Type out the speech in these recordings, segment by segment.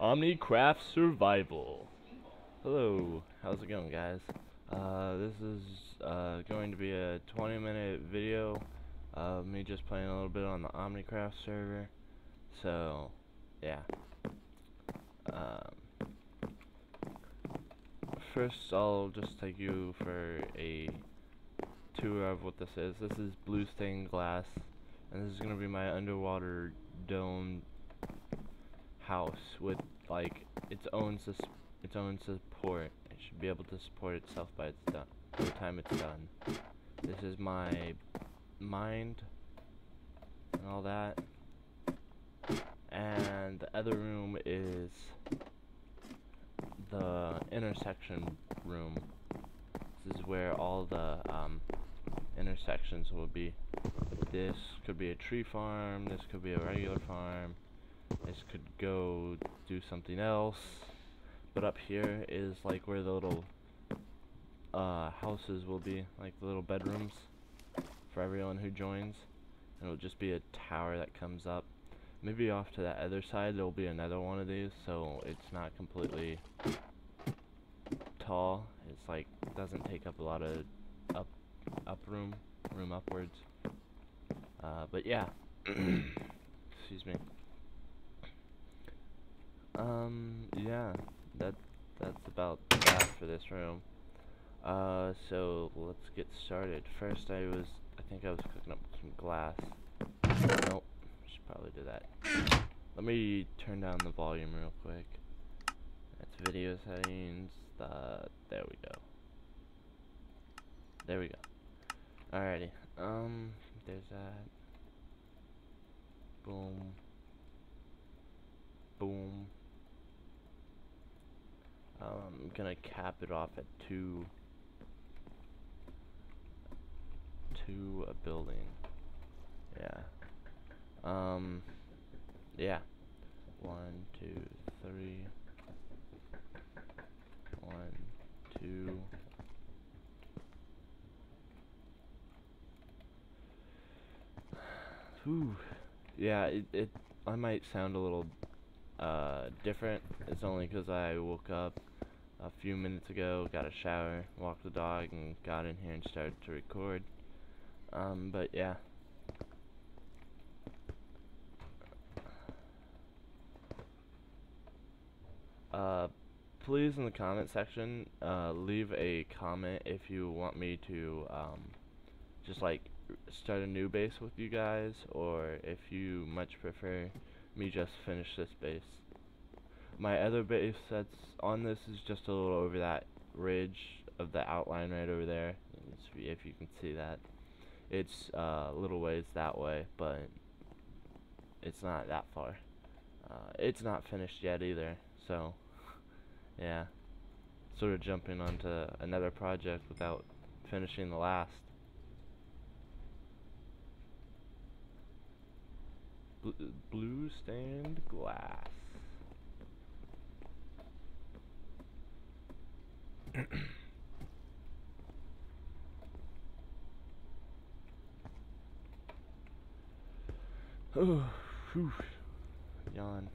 OmniKraft survival. Hello, how's it going, guys? This is going to be a 20-minute video of me just playing a little bit on the OmniKraft server. So, yeah. First, I'll just take you for a tour of what this is. This is blue stained glass, and this is going to be my underwater dome house with like its own support. It should be able to support itself by the time it's done. This is my mind and all that, and the other room is the intersection room. This is where all the intersections will be. This could be a tree farm, this could be a regular farm, this could go do something else, but up here is like where the little houses will be, like the little bedrooms for everyone who joins, and it'll just be a tower that comes up. Maybe off to that other side there'll be another one of these, so it's not completely tall. It's like doesn't take up a lot of room upwards. But yeah, excuse me. Yeah, that's about that for this room. So let's get started. First, I think I was cooking up some glass. Nope. Should probably do that. Let me turn down the volume real quick. That's video settings. There we go. There we go. Alrighty. There's that. Boom. Boom. I'm gonna cap it off at two. To a building. Yeah. Yeah. 1, 2, 3. 1, 2. Whew. Yeah, I might sound a little different. It's only because I woke up a few minutes ago, got a shower, walked the dog, and got in here and started to record. But yeah. Please, in the comment section, leave a comment if you want me to just like start a new base with you guys, or if you much prefer me just finish this base. My other base that's on this is just a little over that ridge of the outline right over there. If you can see that, it's a little ways that way, but it's not that far. It's not finished yet either. So, yeah, sort of jumping onto another project without finishing the last. Blue stained glass. Oh, whew. Yawn.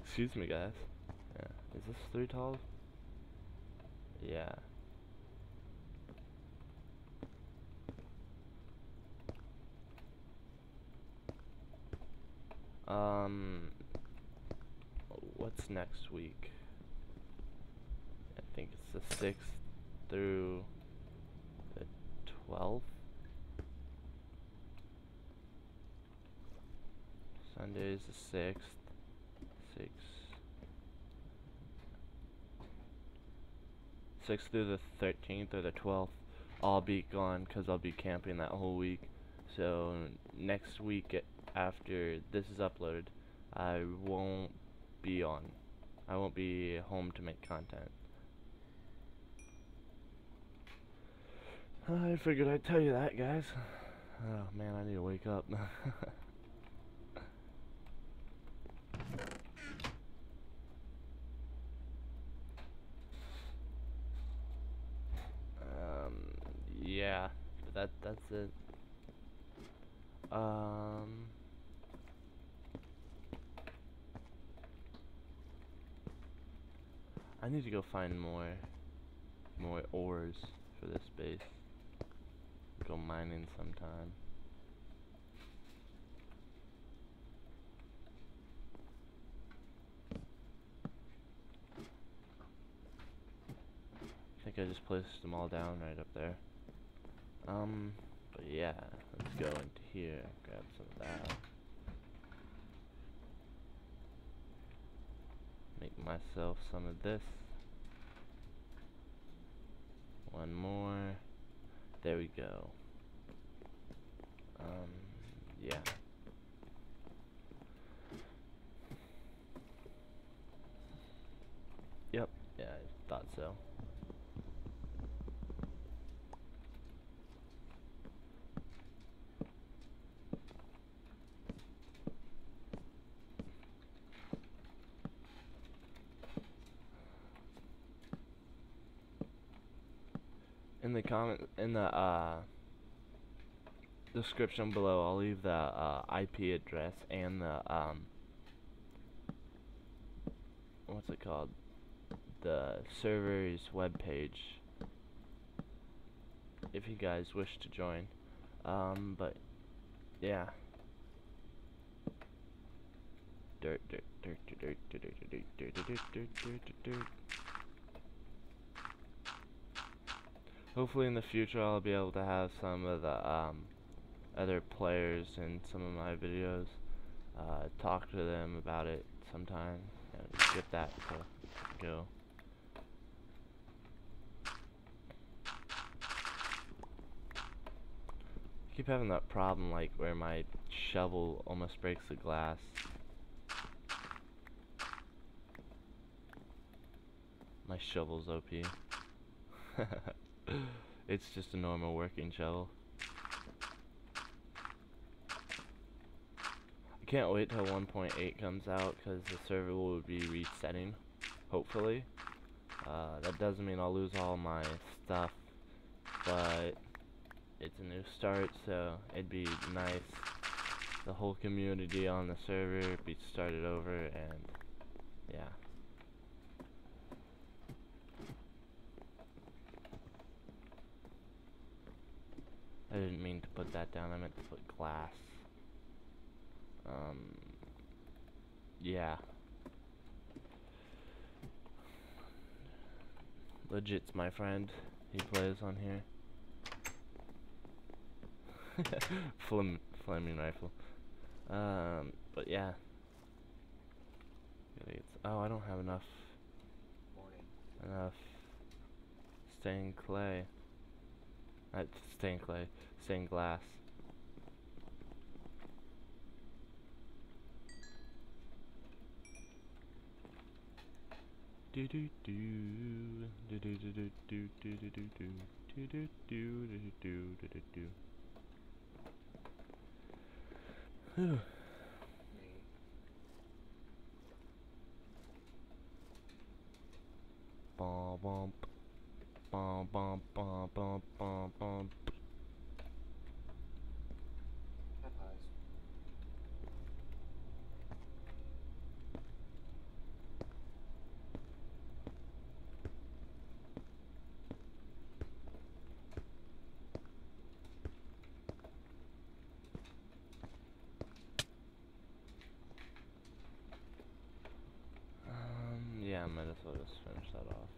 Excuse me, guys. Is this 3 tall? Yeah. What's next week? I think it's the 6th through the 12th. Sunday is the 6th. 6th through the 13th or the 12th, I'll be gone because I'll be camping that whole week. So next week after this is uploaded, I won't be on. I won't be home to make content. I figured I'd tell you that, guys. Oh man, I need to wake up. Yeah, but that's it. I need to go find more ores for this base. Go mining sometime. I think I just placed them all down right up there. But yeah, let's go into here, grab some of that. Make myself some of this. One more. There we go. Yeah. Yep, yeah, I thought so. In the description below, I'll leave the IP address and the what's it called, the server's webpage, if you guys wish to join. But yeah, dirt. Hopefully in the future I'll be able to have some of the other players in some of my videos, talk to them about it sometime, and get that to go. I keep having that problem, like where my shovel almost breaks the glass. My shovel's OP. It's just a normal working shovel. I can't wait till 1.8 comes out, because the server will be resetting, hopefully. That doesn't mean I'll lose all my stuff, but it's a new start, so it'd be nice. The whole community on the server be started over, and yeah. I didn't mean to put that down, I meant to put glass. Yeah. Legit's my friend. He plays on here. Flaming rifle. But yeah. Oh, I don't have enough. Enough stained clay. Stained glass. Bum. Yeah, I might as well just finish that off.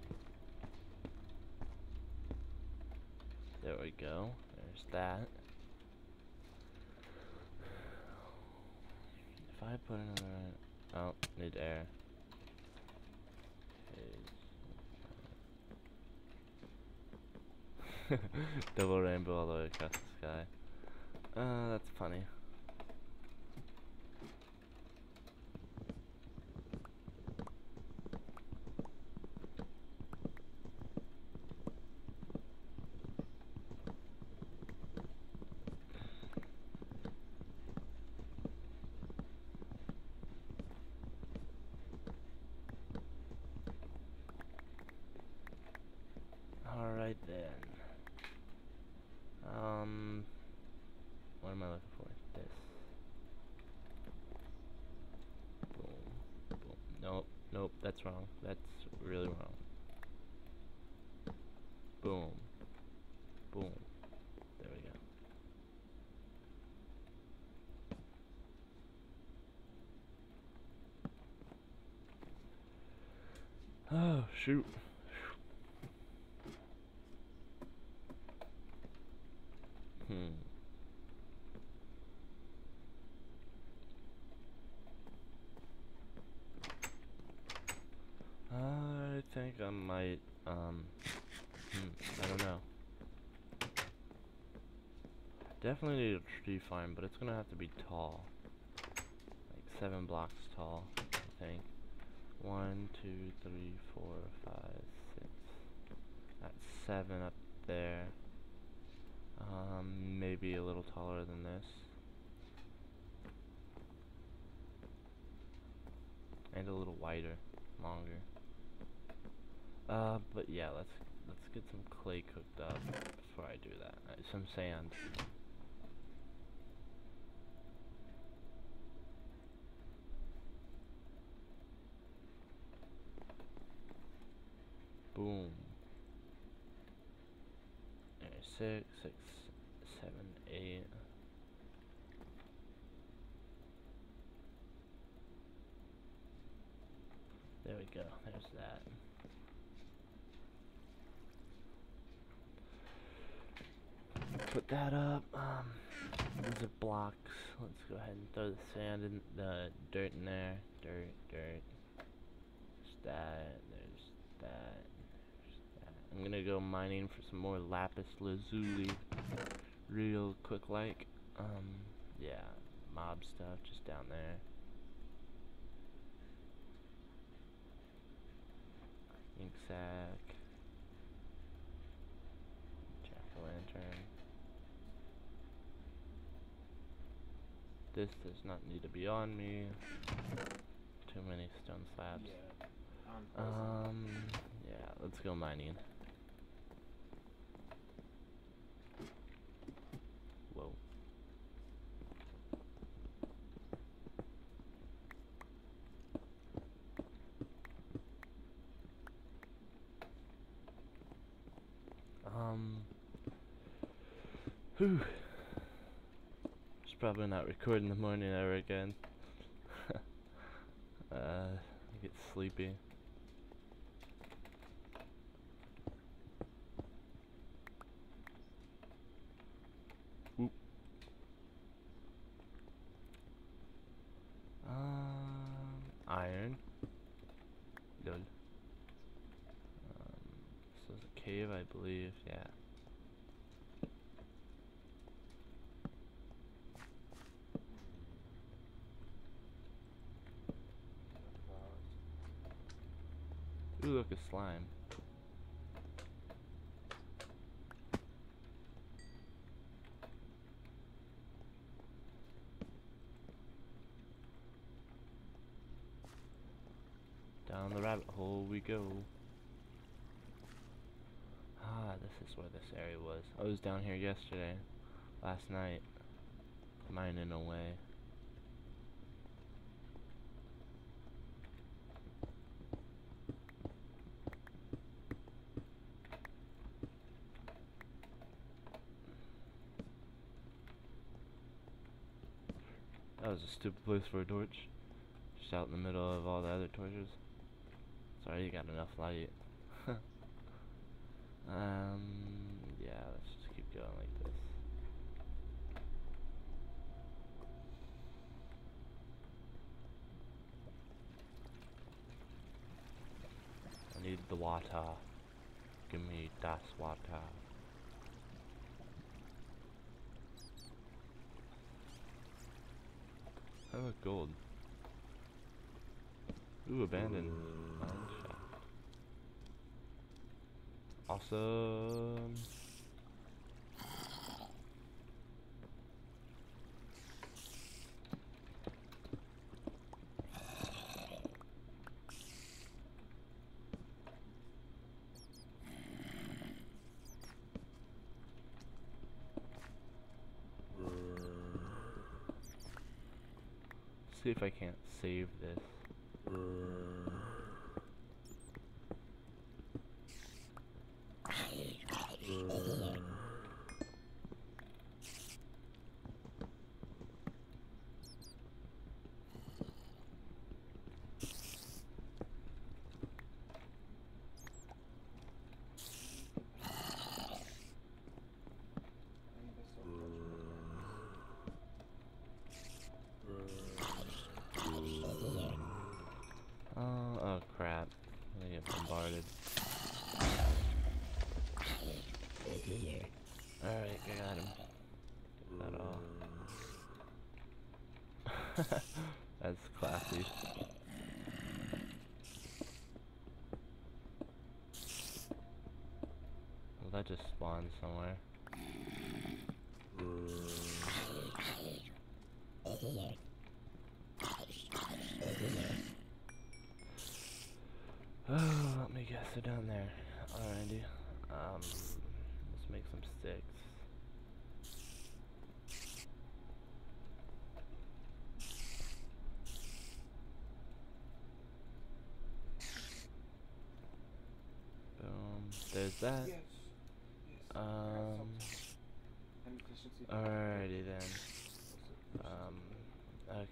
There we go, there's that. If I put another, oh, need air. Double rainbow all the way across the sky. That's funny. Then, what am I looking for? Nope, that's wrong. That's really wrong. Boom. Boom. There we go. Oh, shoot. I think I might, I don't know. Definitely need a tree farm, but it's gonna have to be tall. Like 7 blocks tall, I think. 1, 2, 3, 4, 5, 6. That's 7 up there. Maybe a little taller than this. And a little wider, longer. But yeah, let's get some clay cooked up before I do that. Some sand. Boom. There's 6, 6, 7, 8. There we go, there's that. Put that up. These are blocks. Let's go ahead and throw the sand and the dirt in there. Dirt. There's that. There's that. I'm gonna go mining for some more lapis lazuli, real quick like. Yeah, mob stuff just down there. Ink sack. Jack-o'-lantern. This does not need to be on me. Too many stone slabs. Yeah. Yeah, let's go mining. Whoa. Whew. Probably not recording the morning ever again. I get sleepy. Whoop. Iron. Lol. This is a cave, I believe. Yeah. Ooh, look, a slime. Down the rabbit hole we go. Ah, this is where this area was. I was down here yesterday, last night, mining away. That was a stupid place for a torch. Just out in the middle of all the other torches. Sorry, you got enough light. Yeah, let's just keep going like this. I need the water. Give me das water. Oh, gold. Ooh, abandoned. Mine shaft. Awesome. See if I can't save this. get bombarded. Here. Alright, I got him. Get that off. That's classy. Well, that just spawned somewhere. Oh, let me guess, they're down there. Alrighty. Let's make some sticks. Boom. There's that. Yes. Yes. Alrighty then.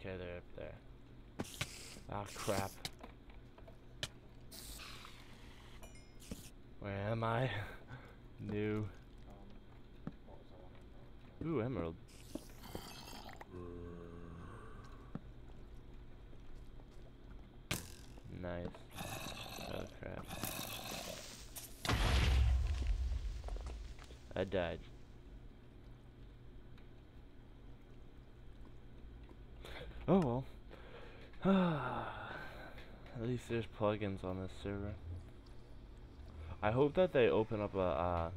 Okay, they're up there. Ah, crap. Where am I? New. Ooh, emerald. Nice. Oh crap. I died. Oh well. At least there's plugins on this server. I hope that they open up a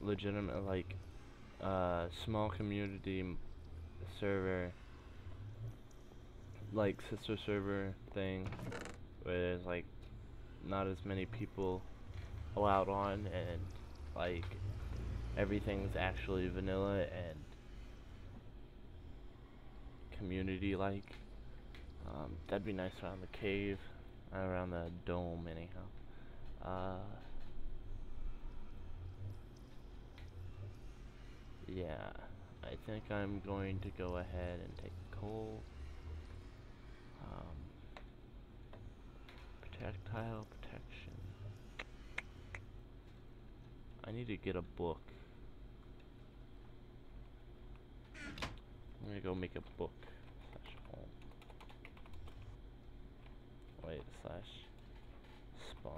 legitimate, like, small community server, like sister server thing, where there's like not as many people allowed on, and like everything's actually vanilla and community like. That'd be nice around the cave, around the dome, anyhow. Yeah, I think I'm going to go ahead and take coal. Projectile protection. I need to get a book. I'm gonna go make a book. Slash home. Wait, slash spawn.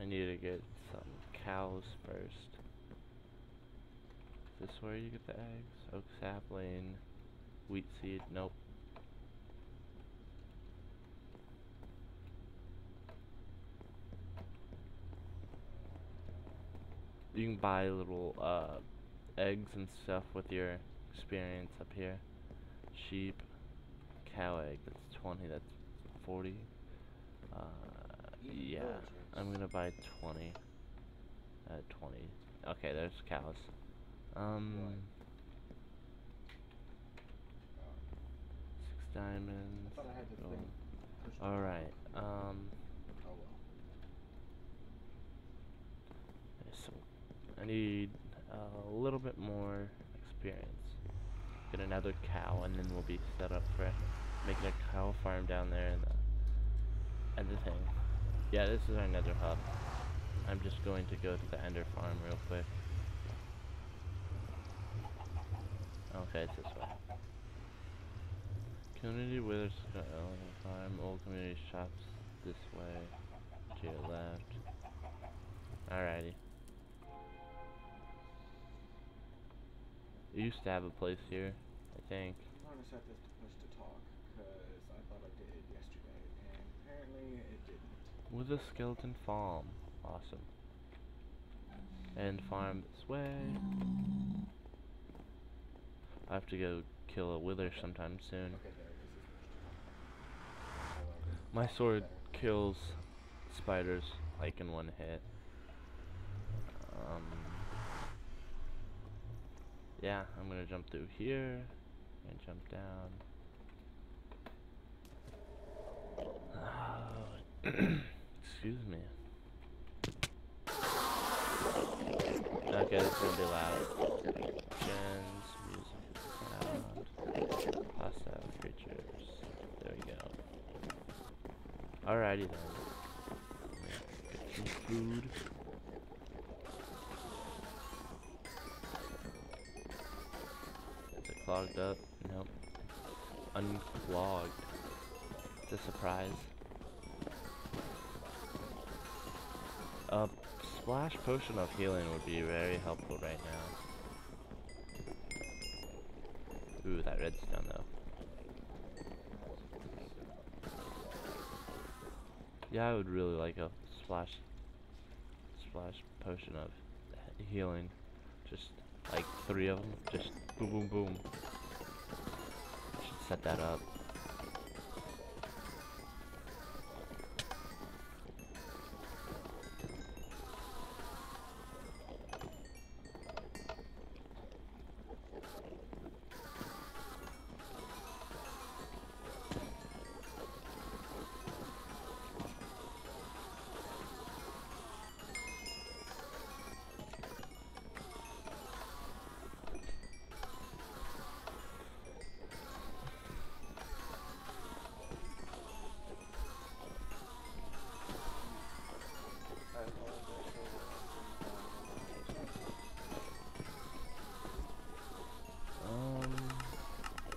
I need to get some cows first. This where you get the eggs? Oak sapling, wheat seed, nope. You can buy little eggs and stuff with your experience up here. Sheep, cow egg, that's 20, that's 40. Yeah, I'm gonna buy 20. 20. Okay, there's cows. Six diamonds. Oh. Alright, there's some, I need a little bit more experience. Get another cow and then we'll be set up for making a cow farm down there in the Ender thing. Yeah, this is our nether hub. I'm just going to go to the Ender farm real quick. Okay, it's this way. Community Withers Farm, old community shops this way, to your left. Alrighty. You used to have a place here, I think. I'm going to set this to push to talk, because I thought I did it yesterday, and apparently it didn't. With a skeleton farm. Awesome. And farm this way. I have to go kill a wither sometime soon. My sword kills spiders like in one hit. Yeah, I'm gonna jump through here and jump down. Excuse me. Okay, it's gonna be loud. Gens, music. Hostile creatures. There we go. Alrighty then. Get some food. Is it clogged up? Nope. Unclogged. It's a surprise. A splash potion of healing would be very helpful right now. Ooh, that redstone though. Yeah, I would really like a splash potion of healing. Just like 3 of them. Just boom, boom, boom. I should set that up.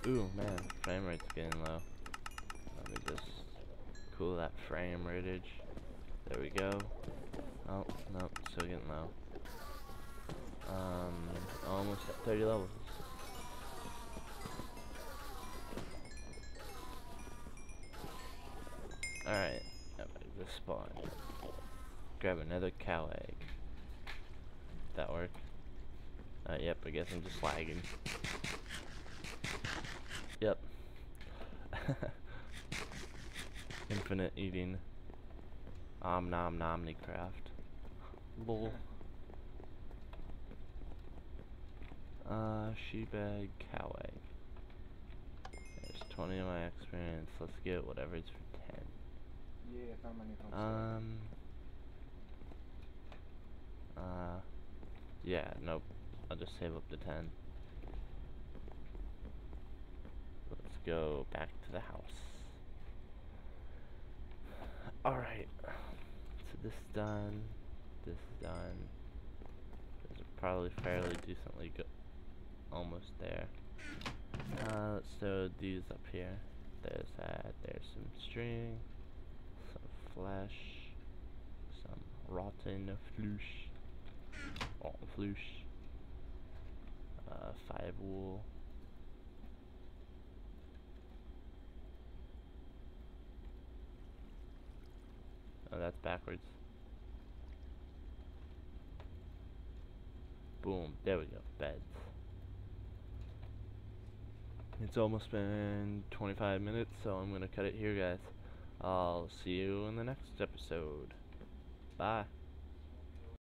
Ooh, man, frame rate's getting low. Let me just cool that frame rateage. There we go. Oh, no, still getting low. Almost at 30 levels. Alright, just spawn. Grab another cow egg. That work? Yep, I guess I'm just lagging. Yep. Infinite eating. Om nom OmniKraft. Bull. Sheep egg, cow egg. There's 20 of my experience. Let's get whatever it's for 10. Yeah, I found my new home. Yeah, nope. I'll just save up the 10. Let's go back to the house. Alright, so this is done, this is done. This is probably fairly decently good. Almost there. Let's throw these up here. There's that, there's some string, some flesh, some rotten flesh. Rotten flesh. 5 wool. Oh, that's backwards. Boom. There we go. Beds. It's almost been 25 minutes, so I'm going to cut it here, guys. I'll see you in the next episode. Bye.